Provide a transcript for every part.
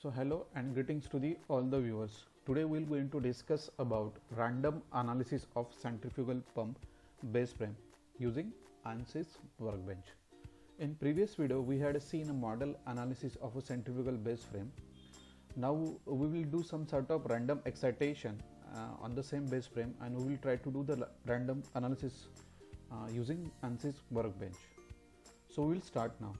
So hello and greetings to all the viewers. Today we will going to discuss about random analysis of centrifugal pump base frame using ANSYS Workbench. In previous video we had seen a model analysis of a centrifugal base frame. Now we will do some sort of random excitation on the same base frame, and we will try to do the random analysis using ANSYS Workbench. So we will start now.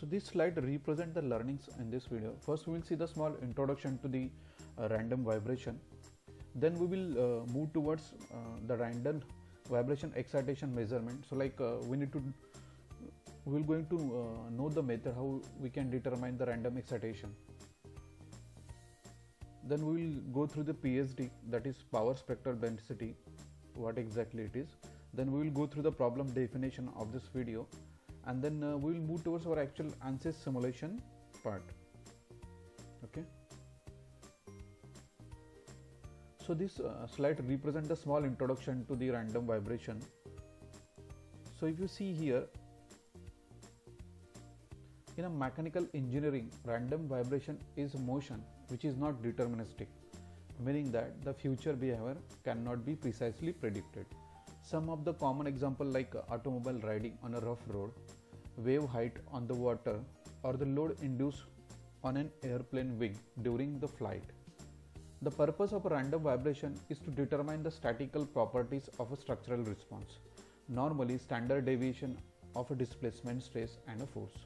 So this slide represents the learnings in this video. First we will see the small introduction to the random vibration. Then we will move towards the random vibration excitation measurement. So like we will know the method how we can determine the random excitation. Then we will go through the PSD, that is power spectral density, what exactly it is. Then we will go through the problem definition of this video, and then we will move towards our actual ANSYS simulation part. Okay. So this slide represents the small introduction to the random vibration. So if you see here, in a mechanical engineering, random vibration is motion which is not deterministic, meaning that the future behavior cannot be precisely predicted. Some of the common examples like automobile riding on a rough road, wave height on the water, or the load induced on an airplane wing during the flight. The purpose of a random vibration is to determine the statistical properties of a structural response, normally standard deviation of a displacement, stress and a force.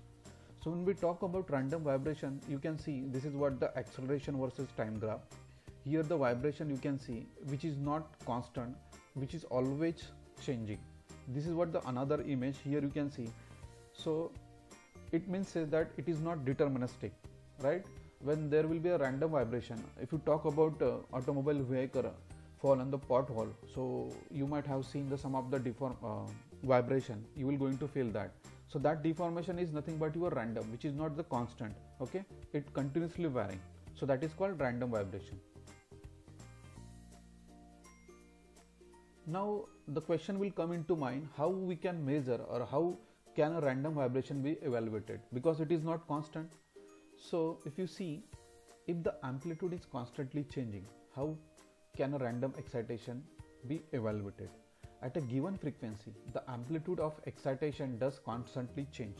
So when we talk about random vibration, you can see this is what the acceleration versus time graph. Here the vibration you can see which is not constant, which is always changing. This is what the another image here you can see. So it means that it is not deterministic, right? When there will be a random vibration, if you talk about automobile vehicle fall on the pothole, so you might have seen the some of the vibration, you will going to feel that. So that deformation is nothing but your random, which is not the constant, okay? It continuously varying. So that is called random vibration. Now the question will come into mind, how we can measure or how can a random vibration be evaluated, because it is not constant. So if you see, if the amplitude is constantly changing, how can a random excitation be evaluated? At a given frequency, the amplitude of excitation does constantly change,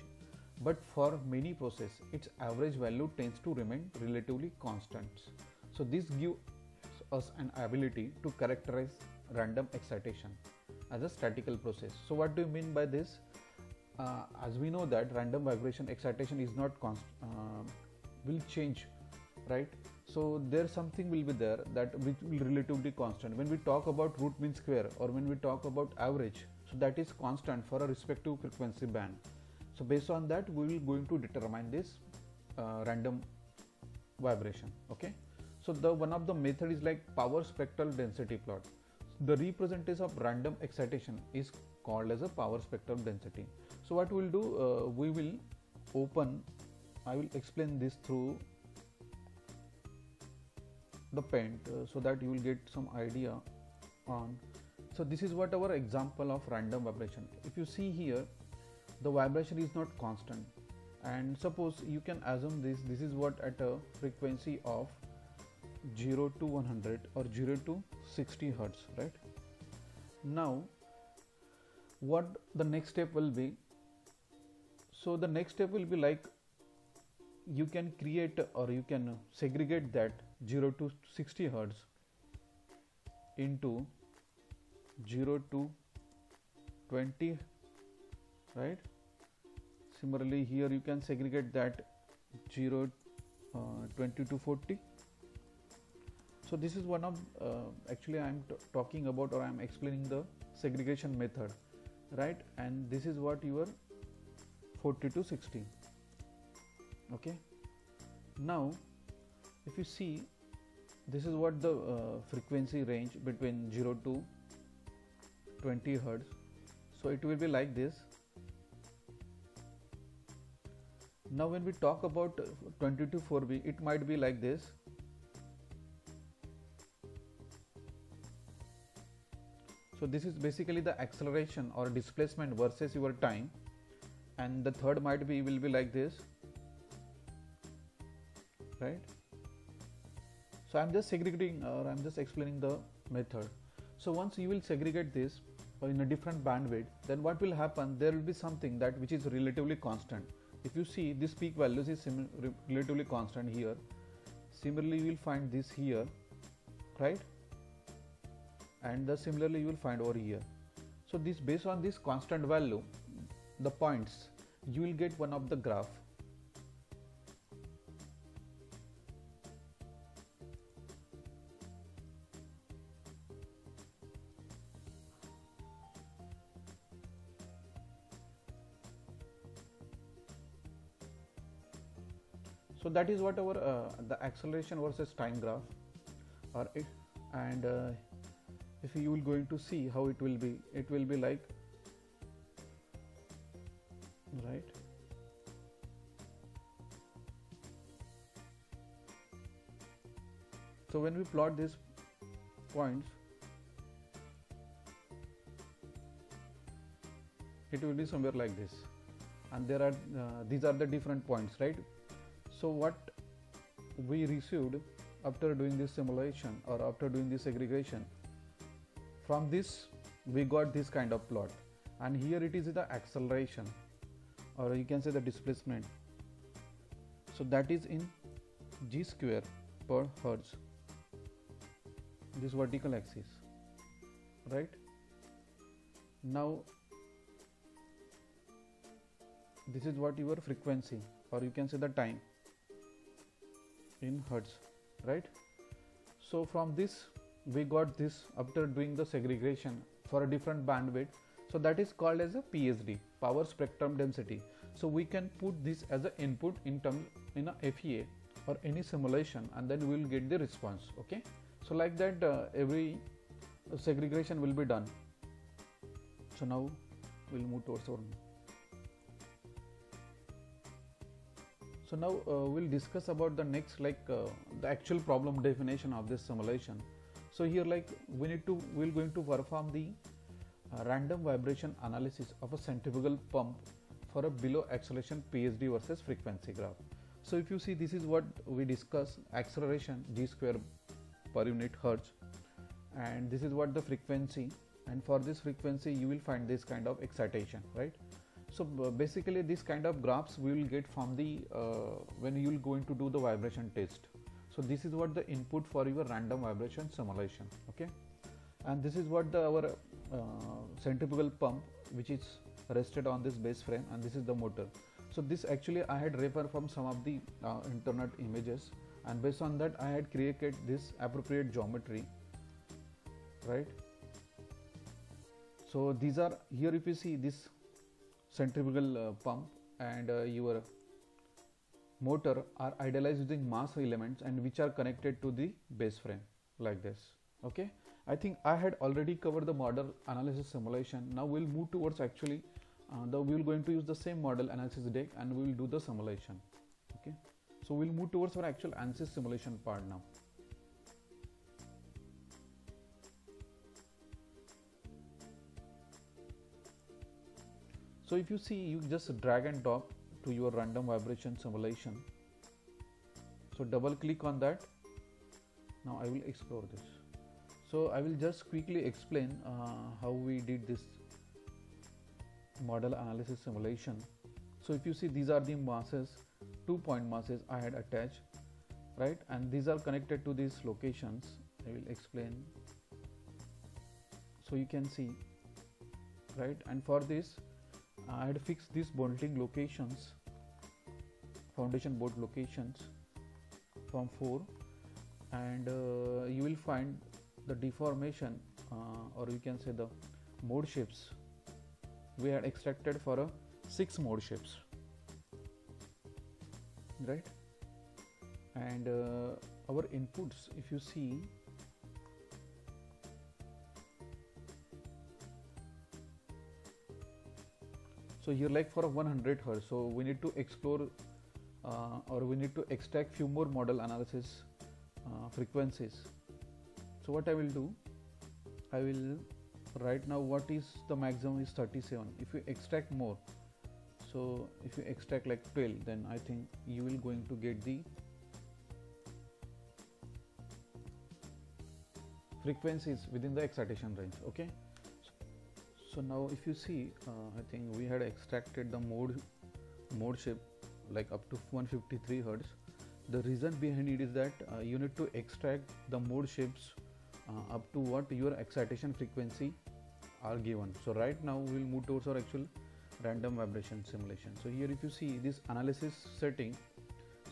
but for many processes, its average value tends to remain relatively constant. So this gives us an ability to characterize random excitation as a statistical process. So what do you mean by this? As we know that random vibration excitation is not constant, will change, right? So there something will be there that which will relatively constant. When we talk about root mean square or when we talk about average, so that is constant for a respective frequency band. So based on that we will going to determine this random vibration, okay? So the one of the method is like power spectral density plot. The representation of random excitation is called as a power spectral density. So what we will do, we will open, I will explain this through the paint so that you will get some idea on. So this is what our example of random vibration. If you see here, the vibration is not constant, and suppose you can assume this is what at a frequency of 0 to 100 or 0 to 60 hertz, right? Now what the next step will be? So the next step will be like you can create or you can segregate that 0 to 60 hertz into 0 to 20, right? Similarly here you can segregate that 20 to 40. So this is one of actually I am talking about, or I am explaining the segregation method, right? And this is what your 40 to 60. Okay, now if you see, this is what the frequency range between 0 to 20 hertz. So it will be like this. Now when we talk about 20 to 4B, it might be like this. So this is basically the acceleration or displacement versus your time. And the third might be will be like this, right? So I'm just segregating or I'm just explaining the method. So once you will segregate this in a different bandwidth, then what will happen, there will be something that which is relatively constant. If you see this peak values is relatively constant here. Similarly, you will find this here, right? And the similarly you will find over here. So this based on this constant value, the points, you will get one of the graph. So that is what our the acceleration versus time graph, or it, and if you will going to see how it will be like, right? So when we plot these points, it will be somewhere like this, and there are these are the different points, right? So what we received after doing this simulation or after doing this segregation, from this we got this kind of plot, and here it is the acceleration, or you can say the displacement. So that is in G square per hertz, this vertical axis, right? Now this is what your frequency, or you can say the time in hertz, right? So from this we got this after doing the segregation for a different bandwidth. So that is called as a PSD, power spectrum density. So we can put this as an input in term in a FEA or any simulation, and then we will get the response. Okay, so like that every segregation will be done. So now we'll move towards our. So now we'll discuss about the next, like the actual problem definition of this simulation. So here, like we need to, we're going to perform the random vibration analysis of a centrifugal pump for a below acceleration PSD versus frequency graph. So if you see, this is what we discussed, acceleration G square per unit hertz, and this is what the frequency, and for this frequency you will find this kind of excitation, right? So basically this kind of graphs we will get from the when you will going to do the vibration test. So this is what the input for your random vibration simulation, okay? And this is what the our centrifugal pump which is rested on this base frame, and this is the motor. So this actually I had referred from some of the internet images, and based on that I had created this appropriate geometry, right? So these are here, if you see this centrifugal pump and your motor are idealized using mass elements and which are connected to the base frame like this. Okay, I think I had already covered the model analysis simulation. Now we'll move towards actually we're going to use the same model analysis deck and we'll do the simulation. Okay, so we'll move towards our actual ANSYS simulation part now. So if you see, you just drag and drop to your random vibration simulation. So double click on that. Now I will explore this. So I will just quickly explain how we did this model analysis simulation. So if you see, these are the masses, 2 point masses I had attached, right? And these are connected to these locations. I will explain. So you can see, right? And for this I had fixed these bolting locations, foundation bolt locations from 4, and you will find the deformation or you can say the mode shapes we had extracted for a 6 mode shapes, right? And our inputs, if you see, so here like for a 100 hertz, so we need to explore or we need to extract few more model analysis frequencies. So what I will do, I will right now what is the maximum is 37. If you extract more, so if you extract like 12, then I think you will going to get the frequencies within the excitation range. Okay, so now if you see, I think we had extracted the mode shape like up to 153 Hz. The reason behind it is that you need to extract the mode shapes up to what your excitation frequency are given. So right now we will move towards our actual random vibration simulation. So here if you see this analysis setting,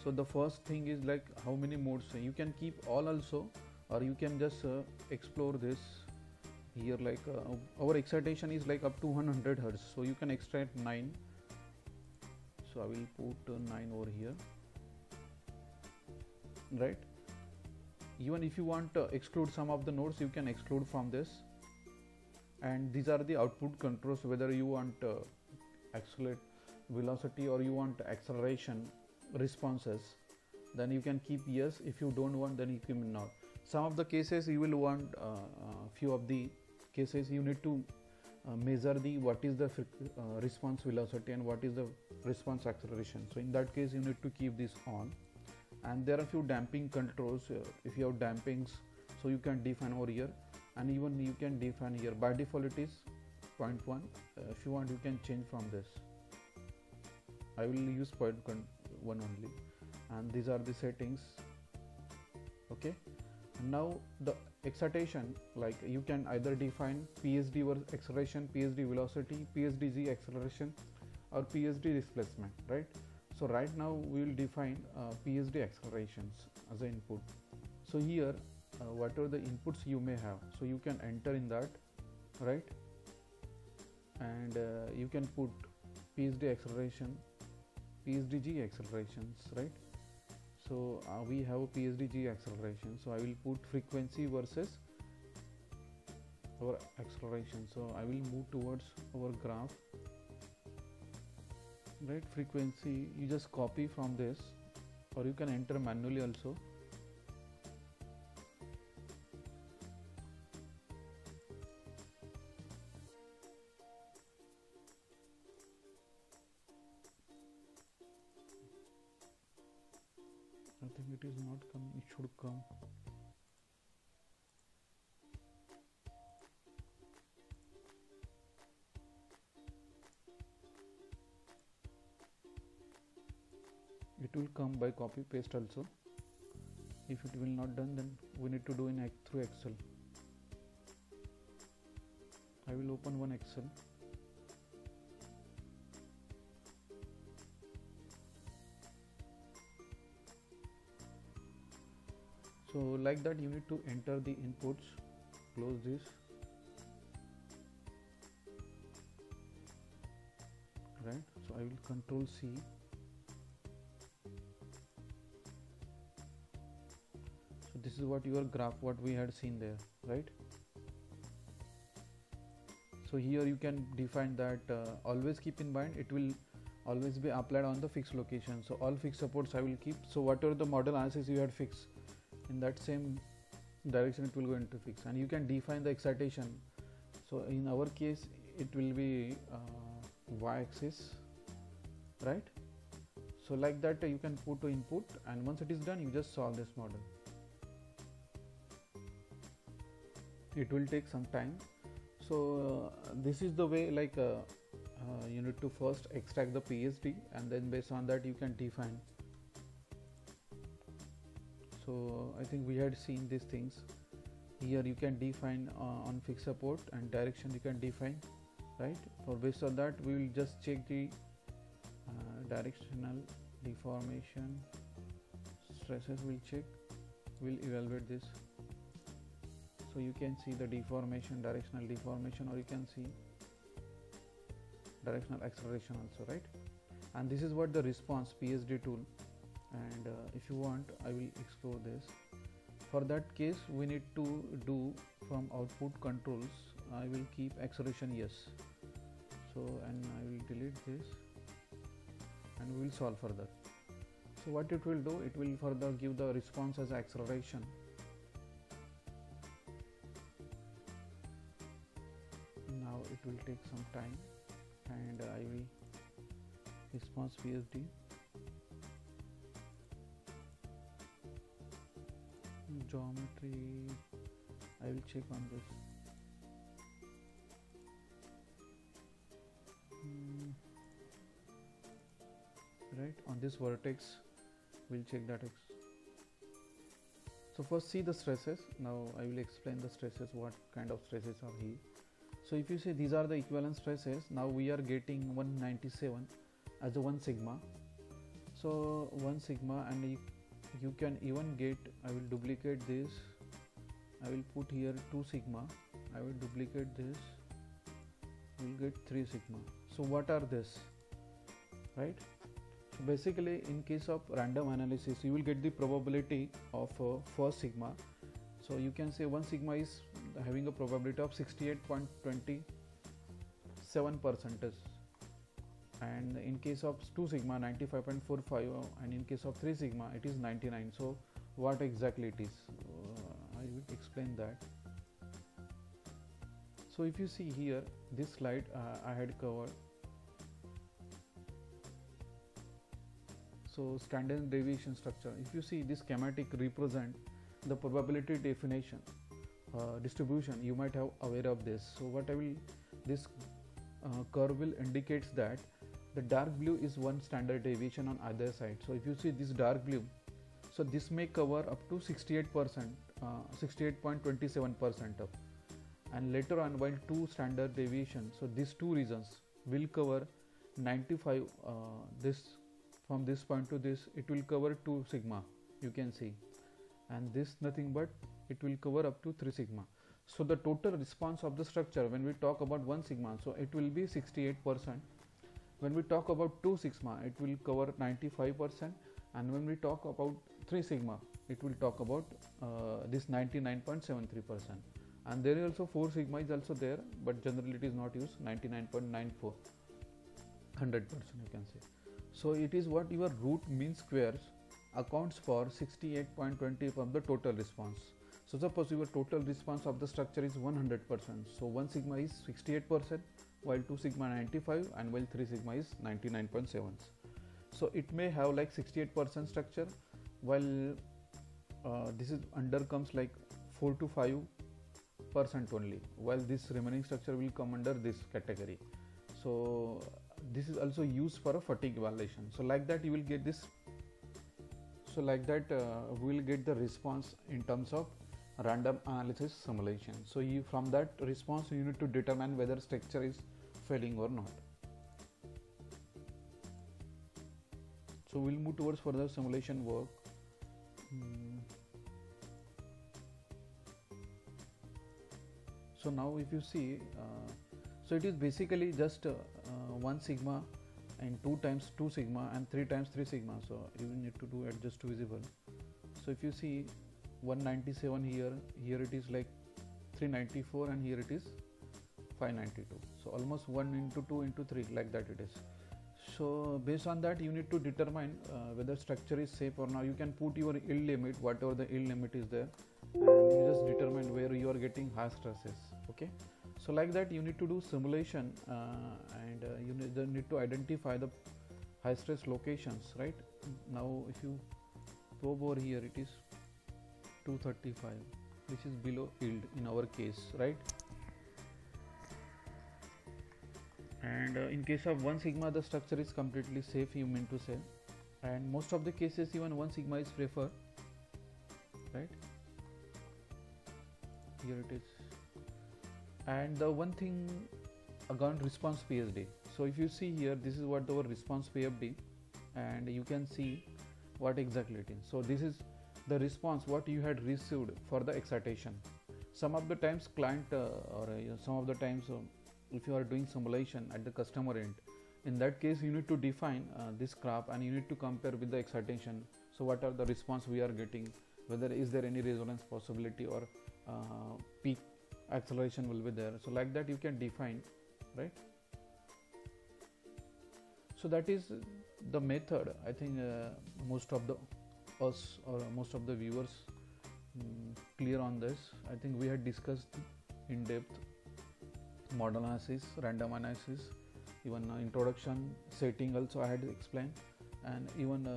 so the first thing is like how many modes. So you can keep all also, or you can just explore this here. Like our excitation is like up to 100 Hz, so you can extract 9. So I will put 9 over here, right? Even if you want to exclude some of the nodes, you can exclude from this. And these are the output controls, whether you want accelerate velocity or you want acceleration responses, then you can keep yes. If you don't want, then you can not. Some of the cases you will want, few of the cases you need to measure the what is the response velocity and what is the response acceleration. So in that case you need to keep this on. And there are few damping controls. If you have dampings, so you can define over here, and even you can define here. By default it is 0.1. If you want, you can change from this. I will use 0.1 only, and these are the settings. Okay, and now the excitation, like you can either define PSD or acceleration, PSD velocity, PSD acceleration, or PSD displacement, right? So right now we will define PSD accelerations as an input. So here whatever the inputs you may have, so you can enter in that, right? And you can put PSD acceleration, PSDG accelerations, right? So we have PSDG acceleration, so I will put frequency versus our acceleration. So I will move towards our graph, right? Frequency, you just copy from this, or you can enter manually also. I think it is not coming, it should come. It will come by copy paste also. If it will not done, then we need to do in through Excel. I will open one Excel. So like that you need to enter the inputs. Close this, right? So I will Control C. This is what your graph, what we had seen there, right? So here you can define that. Always keep in mind, it will always be applied on the fixed location. So all fixed supports I will keep. So whatever the model analysis you had fixed, in that same direction it will go into fix. And you can define the excitation. So in our case it will be y-axis, right? So like that you can put to input, and once it is done you just solve this model. It will take some time. So this is the way, like you need to first extract the PSD, and then based on that you can define. So I think we had seen these things. Here you can define on fixed support, and direction you can define, right? For based on that we will just check the directional deformation stresses, we'll check, we'll evaluate this. So you can see the deformation, directional deformation, or you can see directional acceleration also, right? And this is what the response PSD tool. And if you want, I will explore this. For that case we need to do from output controls. I will keep acceleration yes. So and I will delete this, and we will solve further. So what it will do, it will further give the response as acceleration. will take some time, and I will response PSD. Geometry I will check on this. Right on this vertex we'll check that X. So first see the stresses. Now I will explain the stresses, what kind of stresses are here. So if you say these are the equivalent stresses, now we are getting 197 as a 1 sigma. So 1 sigma, and you can even get, I will duplicate this, I will put here 2 sigma, I will duplicate this, we will get 3 sigma. So what are this, right? So basically in case of random analysis you will get the probability of first sigma. So you can say 1 sigma is having a probability of 68.27%, and in case of 2 sigma 95.45, and in case of 3 sigma it is 99. So what exactly it is, I will explain that. So if you see here this slide I had covered. So standard deviation structure, if you see this schematic represent the probability definition distribution, you might have aware of this. So what I will, this curve will indicates that the dark blue is one standard deviation on either side. So if you see this dark blue, so this may cover up to 68%, 68.27% up, and later on while 2 standard deviation, so these 2 regions will cover 95, this from this point to this it will cover 2 sigma you can see, and this nothing but it will cover up to 3 sigma. So the total response of the structure when we talk about 1 sigma, so it will be 68%. When we talk about 2 sigma it will cover 95%, and when we talk about 3 sigma it will talk about this 99.73%, and there is also 4 sigma is also there, but generally it is not used, 99.94, 100% you can say. So it is what your root mean squares accounts for 68.20 from the total response. So suppose your total response of the structure is 100%, so 1 sigma is 68%, while 2 sigma 95, and while 3 sigma is 99.7. So it may have like 68% structure, while this is under comes like 4 to 5% only, while this remaining structure will come under this category. So this is also used for a fatigue evaluation. So like that you will get this. So like that we will get the response in terms of random analysis simulation. So you, from that response you need to determine whether structure is failing or not. So we'll move towards further simulation work. So now if you see, so it is basically just 1 sigma and 2 times 2 sigma and 3 times 3 sigma. So you need to do adjust to visible. So if you see 197 here, here it is like 394, and here it is 592. So almost 1 into 2 into 3 like that it is. So based on that you need to determine whether structure is safe or not. You can put your yield limit, whatever the yield limit is there, and you just determine where you are getting high stresses. Okay, so like that you need to do simulation, and you need to identify the high stress locations, right? Now if you probe over here, it is 235, which is below yield in our case, right? And in case of 1 sigma the structure is completely safe, you mean to say, and most of the cases even 1 sigma is preferred, right? Here it is. And the one thing again, response PSD. So if you see here, this is what our response PSD, and you can see what exactly it is. So this is the response what you had received for the excitation. Some of the times client or some of the times if you are doing simulation at the customer end, in that case you need to define this graph, and you need to compare with the excitation. So what are the response we are getting, whether is there any resonance possibility or peak acceleration will be there. So like that you can define, right? So that is the method. I think most of the us or most of the viewers clear on this. I think we had discussed in depth. model analysis, random analysis, even introduction, setting also I had explained, and even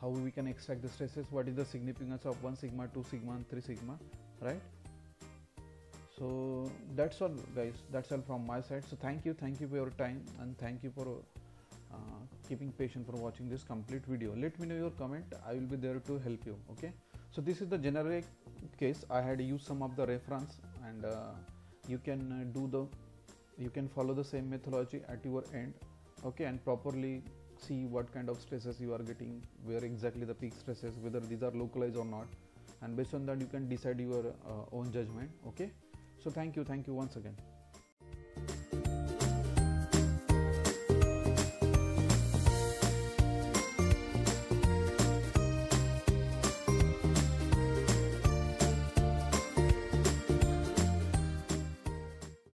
how we can extract the stresses, what is the significance of 1 sigma, 2 sigma, 3 sigma, right? So that's all guys, that's all from my side. So thank you for your time, and thank you for keeping patient for watching this complete video. Let me know your comment, I will be there to help you. Okay, so this is the generic case. I had used some of the reference, and you can you can follow the same methodology at your end, okay, and properly see what kind of stresses you are getting, where exactly the peak stresses, whether these are localized or not, and based on that you can decide your own judgment. Okay, so thank you once again.